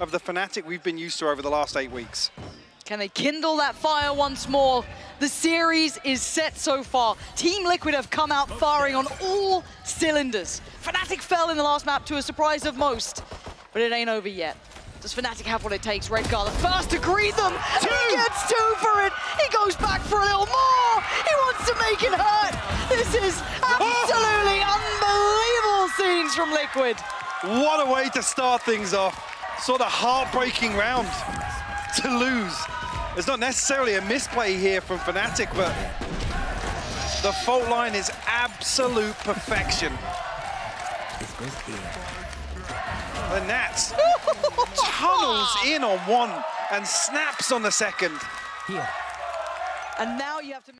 Of the Fnatic we've been used to over the last 8 weeks. Can they kindle that fire once more? The series is set so far. Team Liquid have come out firing on all cylinders. Fnatic fell in the last map to a surprise of most, but it ain't over yet. Does Fnatic have what it takes? Redgar, the first to greet them, and he gets two for it. He goes back for a little more. He wants to make it hurt. This is absolutely unbelievable scenes from Liquid. What a way to start things off. Sort of heartbreaking round to lose. It's not necessarily a misplay here from Fnatic, but the fault line is absolute perfection. The nAts tunnels in on one and snaps on the second. And now you have to